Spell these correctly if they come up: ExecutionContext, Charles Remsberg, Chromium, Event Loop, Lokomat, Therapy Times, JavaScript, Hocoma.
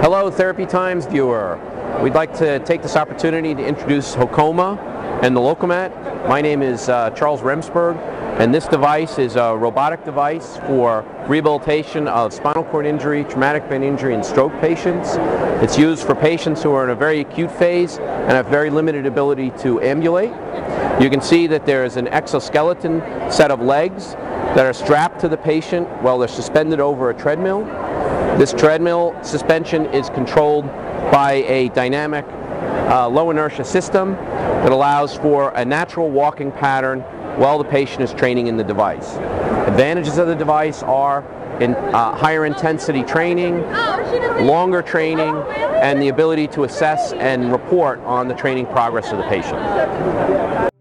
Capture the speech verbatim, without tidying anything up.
Hello, Therapy Times viewer. We'd like to take this opportunity to introduce Hocoma and the Lokomat. My name is uh, Charles Remsberg, and this device is a robotic device for rehabilitation of spinal cord injury, traumatic brain injury, and stroke patients. It's used for patients who are in a very acute phase and have very limited ability to ambulate. You can see that there is an exoskeleton set of legs that are strapped to the patient while they're suspended over a treadmill. This treadmill suspension is controlled by a dynamic uh, low inertia system that allows for a natural walking pattern while the patient is training in the device. Advantages of the device are in, uh, higher intensity training, longer training, and the ability to assess and report on the training progress of the patient.